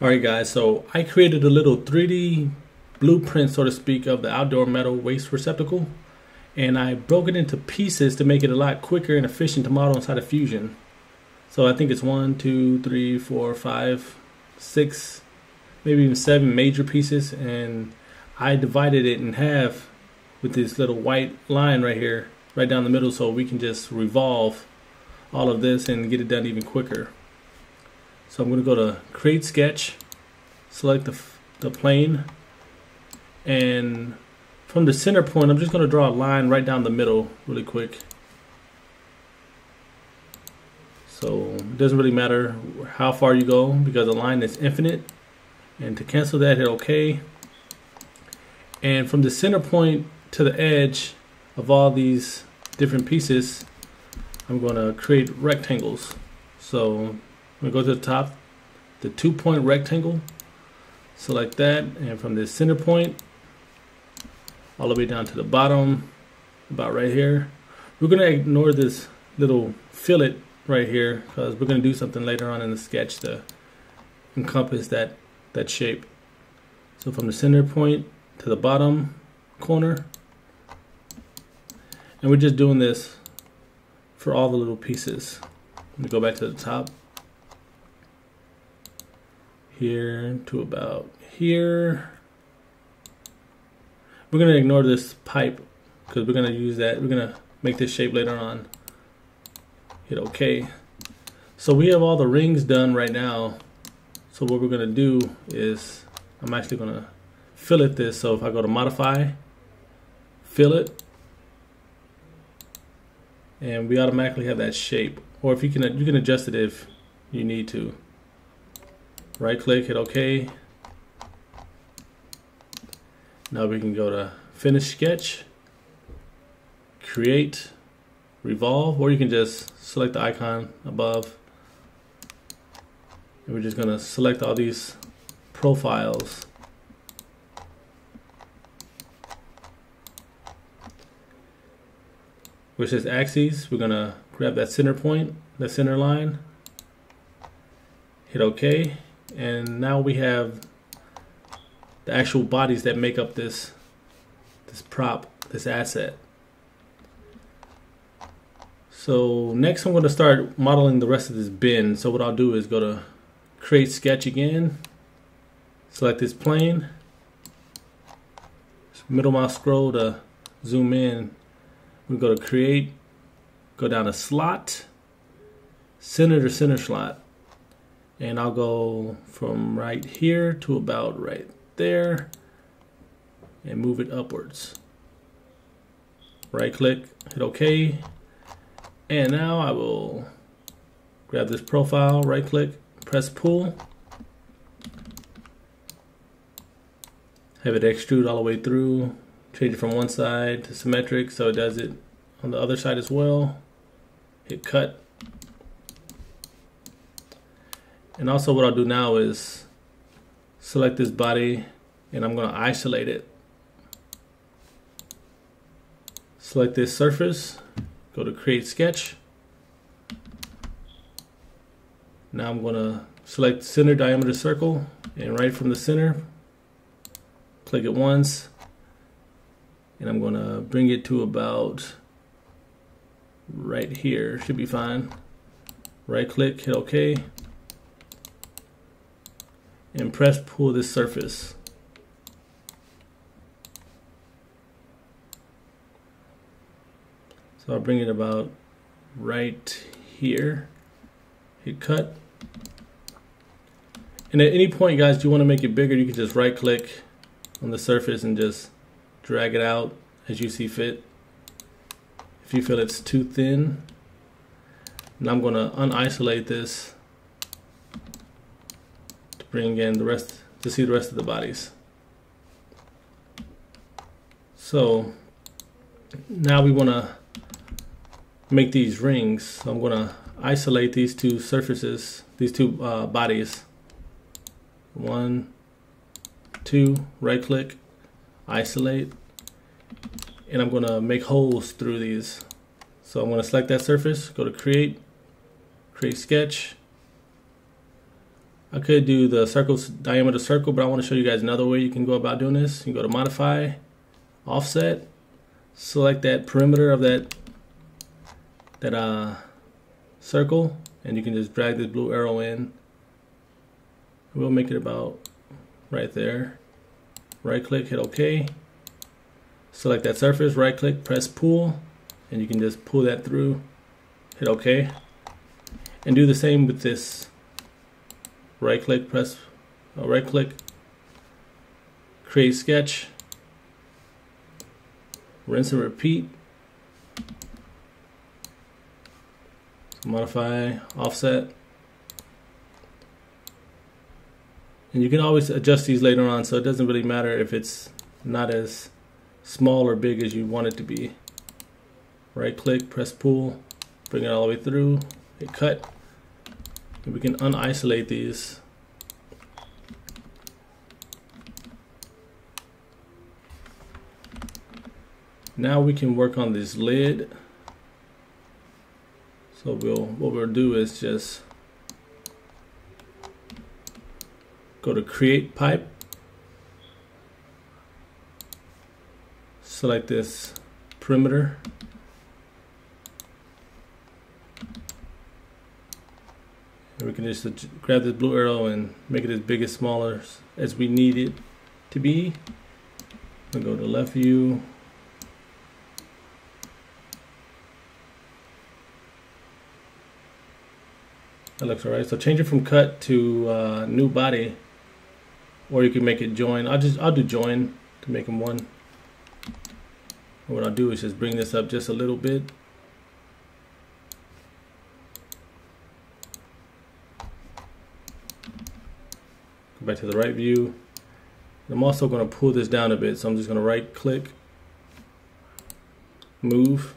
Alright guys, so I created a little 3D blueprint, so to speak, of the outdoor metal waste receptacle, and I broke it into pieces to make it a lot quicker and efficient to model inside of Fusion. So I think it's 1, 2, 3, 4, 5, 6, maybe even 7 major pieces, and I divided it in half with this little white line right here, right down the middle, so we can just revolve all of this and get it done even quicker. So I'm going to go to Create Sketch, select the plane, and from the center point I'm just going to draw a line right down the middle really quick. So it doesn't really matter how far you go because the line is infinite. And to cancel that, hit OK. And from the center point to the edge of all these different pieces, I'm going to create rectangles. So I'm going to go to the top, the 2-point rectangle, select that, and from the center point all the way down to the bottom, about right here. We're going to ignore this little fillet right here because we're going to do something later on in the sketch to encompass that shape. So from the center point to the bottom corner, and we're just doing this for all the little pieces. Let me go back to the top. Here to about here. We're going to ignore this pipe because we're going to use that. We're going to make this shape later on. Hit OK. So we have all the rings done right now. So what we're going to do is I'm actually going to fillet this. So if I go to Modify, Fillet, and we automatically have that shape. Or if you can adjust it if you need to. Right click, hit OK. Now we can go to Finish Sketch, Create, Revolve, or you can just select the icon above. And we're just going to select all these profiles. Which is axes, we're going to grab that center point, the center line, hit OK. And now we have the actual bodies that make up this prop, this asset. So next I'm going to start modeling the rest of this bin. So what I'll do is go to Create Sketch again, select this plane, middle mouse scroll to zoom in. We go to Create, go down to Slot, Center to Center Slot. And I'll go from right here to about right there and move it upwards. Right click, hit OK. And now I will grab this profile, right click, press pull. Have it extrude all the way through. Change it from one side to symmetric so it does it on the other side as well. Hit cut. And also what I'll do now is select this body and I'm going to isolate it. Select this surface, go to Create Sketch. Now I'm going to select Center Diameter Circle, and right from the center, click it once, and I'm going to bring it to about right here, should be fine. Right click, hit OK. And press pull this surface. So I'll bring it about right here. Hit cut. And at any point, guys, do you want to make it bigger, you can just right click on the surface and just drag it out as you see fit. If you feel it's too thin. And I'm going to unisolate this. Bring in the rest to see the rest of the bodies. So now we want to make these rings. So I'm going to isolate these two surfaces, these two bodies. 1, 2, right click, isolate, and I'm going to make holes through these. So I'm going to select that surface, go to Create, Create Sketch. I could do the circle, diameter circle, but I want to show you guys another way you can go about doing this. You can go to modify, offset, select that perimeter of that circle, and you can just drag this blue arrow in. We'll make it about right there. Right click, hit OK. Select that surface, right click, press pull, and you can just pull that through. Hit OK. And do the same with this. Right click, right click, create sketch, rinse and repeat. So modify, offset. And you can always adjust these later on, so it doesn't really matter if it's not as small or big as you want it to be. Right click, press pull, bring it all the way through, hit cut. And we can unisolate these. Now we can work on this lid. So what we'll do is just go to create pipe, select this perimeter, and we can just grab this blue arrow and make it as big as smaller as we need it to be. We'll go to left view, that looks alright. So change it from cut to new body. Or you can make it join. I'll do join to make them one. And what I'll do is just bring this up just a little bit. Go back to the right view. And I'm also going to pull this down a bit, so I'm just going to right click, move,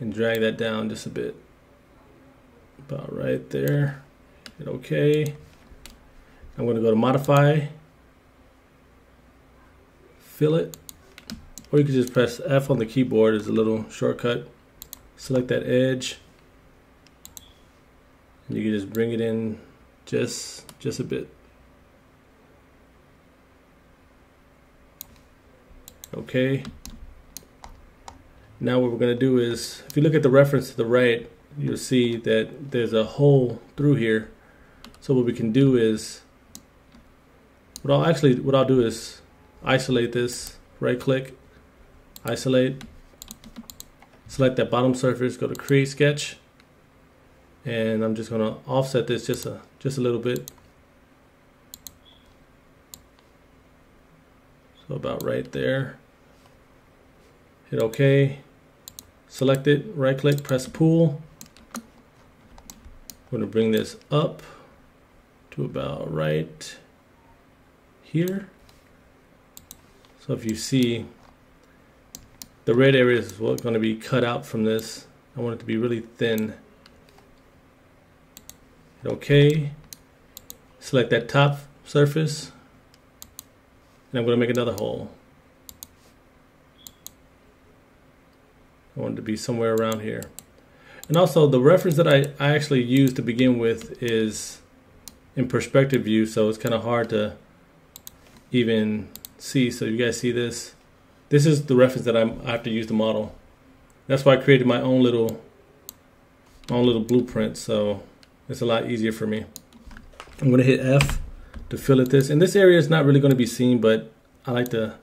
and drag that down just a bit. About right there. Hit OK. I'm going to go to modify, fillet, or you can just press F on the keyboard as a little shortcut. Select that edge, and you can just bring it in just a bit. Okay. Now what we're going to do is, if you look at the reference to the right, you'll see that there's a hole through here. So what we can do is, what I'll do is isolate this, right click, isolate, select that bottom surface, go to create sketch, and I'm just gonna offset this just a little bit. So about right there. Hit OK, select it, right click, press pull. I'm gonna bring this up to about right here. So if you see, the red area is what's going to be cut out from this. I want it to be really thin. Hit OK. Select that top surface, and I'm going to make another hole. I want it to be somewhere around here. And also, the reference that I actually used to begin with is in perspective view, so it's kind of hard to even see. So you guys see this? This is the reference that I have to use to model. That's why I created my own little blueprint, so it's a lot easier for me. I'm going to hit F to fillet this. And this area is not really going to be seen, but I like to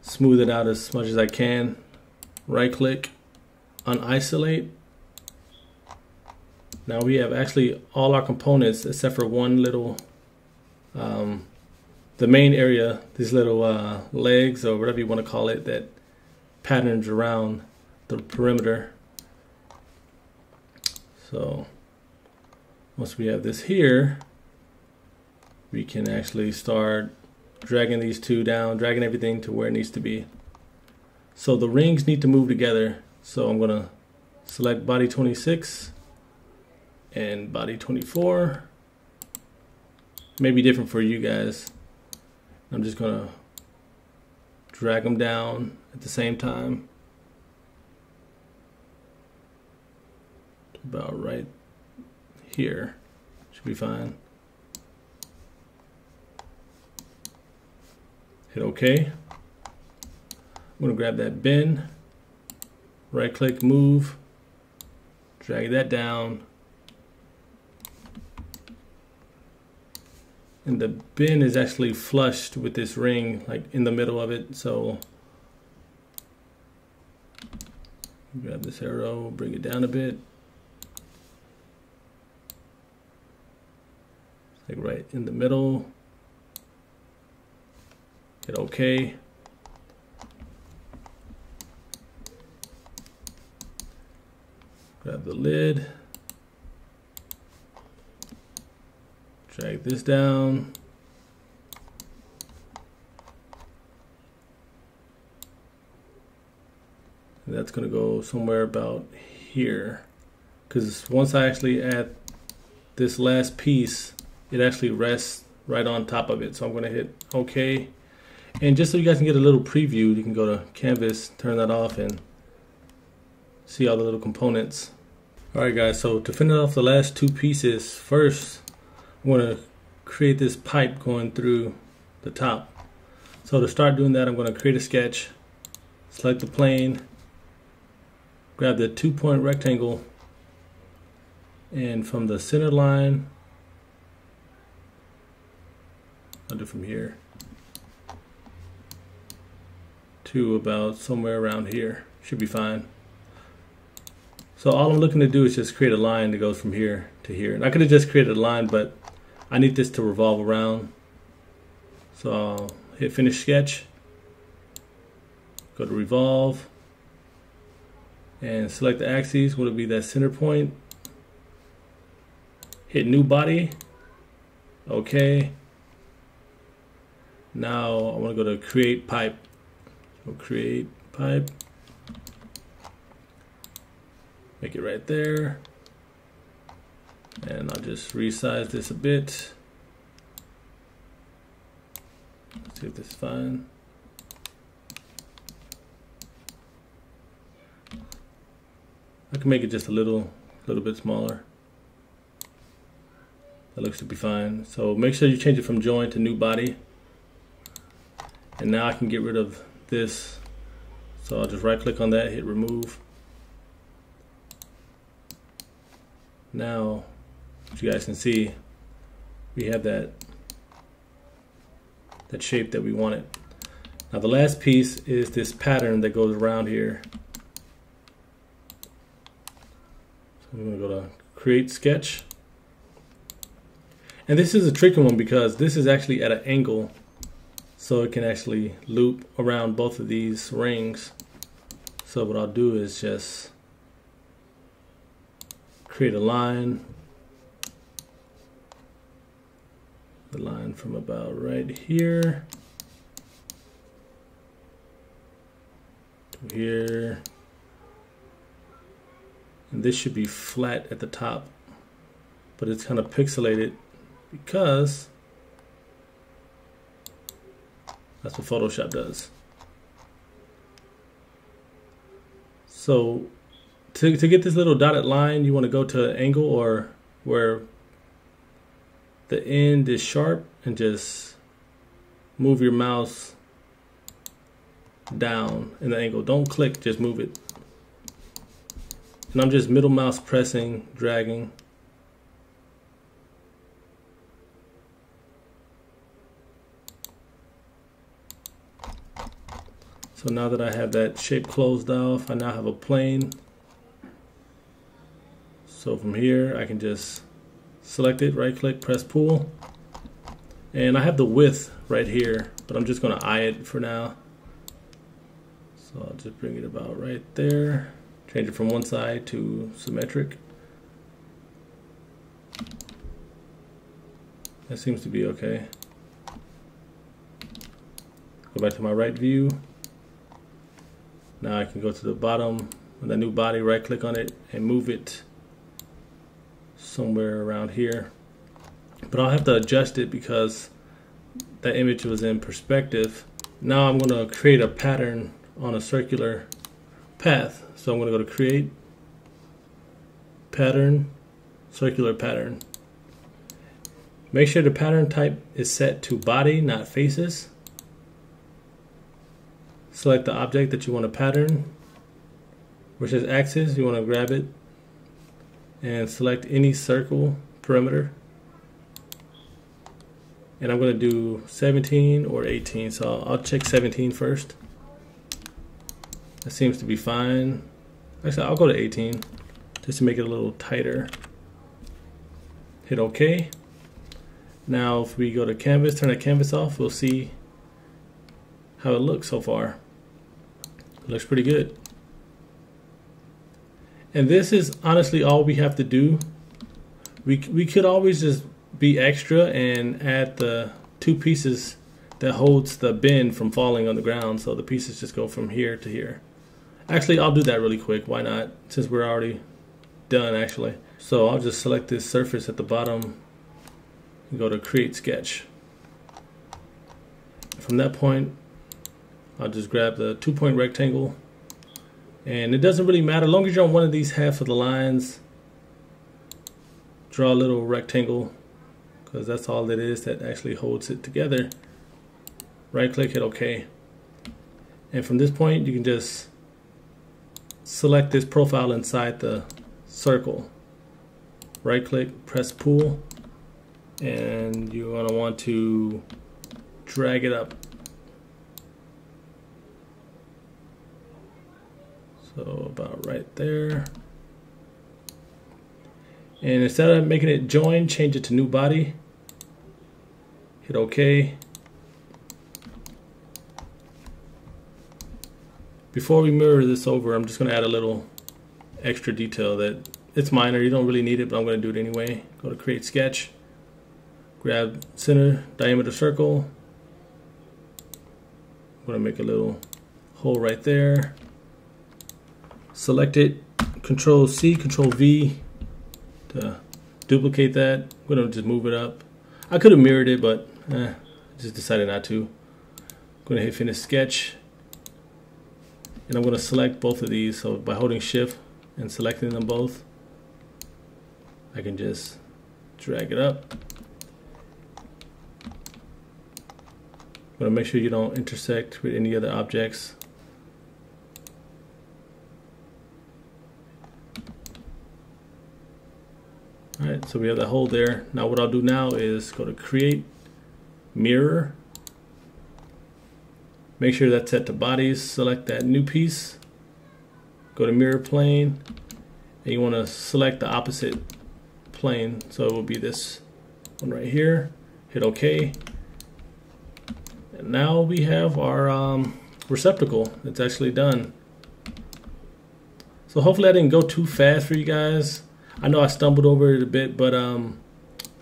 smooth it out as much as I can. Right click, unisolate. Now we have actually all our components except for one little, the main area, these little legs or whatever you want to call it, that patterns around the perimeter. So once we have this here, we can actually start dragging these two down, dragging everything to where it needs to be. So the rings need to move together. So I'm going to select body 26. And body 24 may be different for you guys. I'm just gonna drag them down at the same time, about right here. Should be fine. Hit OK. I'm going to grab that bin, right click, move, drag that down. And the bin is actually flushed with this ring, like in the middle of it. So grab this arrow, bring it down a bit. Like right in the middle. Hit OK. Grab the lid. Drag this down. And that's going to go somewhere about here. Because once I actually add this last piece, it actually rests right on top of it. So I'm going to hit OK. And just so you guys can get a little preview, you can go to Canvas, turn that off, and see all the little components. Alright guys, so to finish off the last two pieces, first I'm going to create this pipe going through the top. So to start doing that, I'm going to create a sketch, select the plane, grab the 2-point rectangle, and from the center line, I'll do from here to about somewhere around here. Should be fine. So all I'm looking to do is just create a line that goes from here to here. And I could have just created a line, but I need this to revolve around. So I'll hit finish sketch, go to revolve, and select the axes. Would it be that center point? Hit new body. Okay. Now I want to go to create pipe. So create pipe. Make it right there. And I'll just resize this a bit. Let's see if this is fine. I can make it just a little bit smaller. That looks to be fine. So make sure you change it from join to new body. And now I can get rid of this. So I'll just right click on that, hit remove. Now, as you guys can see, we have that shape that we wanted. Now the last piece is this pattern that goes around here. So I'm going to go to create sketch. And this is a tricky one because this is actually at an angle. So it can actually loop around both of these rings. So what I'll do is just create a line from about right here to here, and this should be flat at the top, but it's kind of pixelated because that's what Photoshop does. So to get this little dotted line, you want to go to an angle or where the end is sharp and just move your mouse down in the angle. Don't click, just move it. And I'm just middle mouse pressing, dragging. So now that I have that shape closed off, I now have a plane. So from here, I can just select it, right click, press pull. And I have the width right here, but I'm just going to eye it for now. So I'll just bring it about right there. Change it from one side to symmetric. That seems to be okay. Go back to my right view. Now I can go to the bottom with the new body, right click on it, and move it somewhere around here. But I'll have to adjust it because that image was in perspective. Now I'm going to create a pattern on a circular path. So I'm going to go to create, pattern, circular pattern. Make sure the pattern type is set to body, not faces. Select the object that you want to pattern, which is axis. You want to grab it and select any circle perimeter. And I'm going to do 17 or 18, so I'll check 17 first. That seems to be fine. Actually, I'll go to 18 just to make it a little tighter. Hit OK. Now if we go to Canvas, turn the canvas off, we'll see how it looks so far. It looks pretty good. And this is honestly all we have to do. We could always just be extra and add the two pieces that holds the bin from falling on the ground, so the pieces just go from here to here. Actually, I'll do that really quick, why not, since we're already done actually. So I'll just select this surface at the bottom and go to create sketch. From that point, I'll just grab the 2-point rectangle, and it doesn't really matter, as long as you're on one of these half of the lines, draw a little rectangle, because that's all it is that actually holds it together. Right click, hit OK. And from this point, you can just select this profile inside the circle. Right click, press pull, and you're going to want to drag it up. So about right there. And instead of making it join, change it to new body. Hit OK. Before we mirror this over, I'm just going to add a little extra detail that it's minor. You don't really need it, but I'm going to do it anyway. Go to create sketch. Grab center, diameter circle. I'm going to make a little hole right there. Select it, Control C, Control V to duplicate that. I'm going to just move it up. I could have mirrored it, but I just decided not to. I'm going to hit finish sketch. And I'm going to select both of these, so by holding shift and selecting them both, I can just drag it up. I'm going to make sure you don't intersect with any other objects. Alright, so we have that hole there. Now what I'll do now is go to create, mirror. Make sure that's set to bodies, select that new piece, go to mirror plane, and you want to select the opposite plane, so it will be this one right here. Hit OK. And now we have our receptacle. It's actually done. So hopefully I didn't go too fast for you guys. I know I stumbled over it a bit, but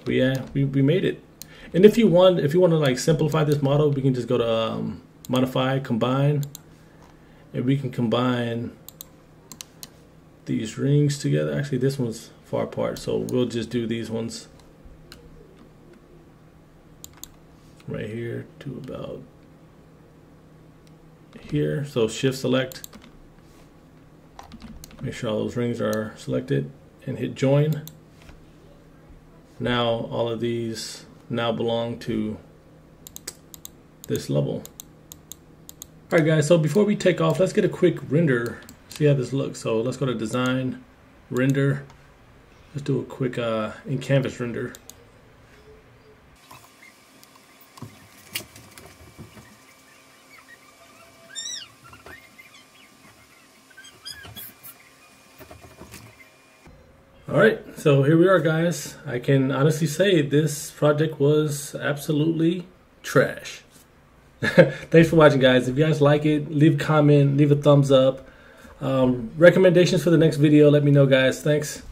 we made it. And if you want to like simplify this model, we can just go to modify, combine, and we can combine these rings together. Actually, this one's far apart, so we'll just do these ones right here to about here. So shift select, make sure all those rings are selected, and hit join. Now all of these now belong to this level. Alright guys, so before we take off, let's get a quick render, see how this looks. So let's go to design, render, let's do a quick in canvas render. Alright, so here we are guys. I can honestly say this project was absolutely trash. Thanks for watching guys. If you guys like it, leave a comment, leave a thumbs up. Recommendations for the next video, let me know guys. Thanks.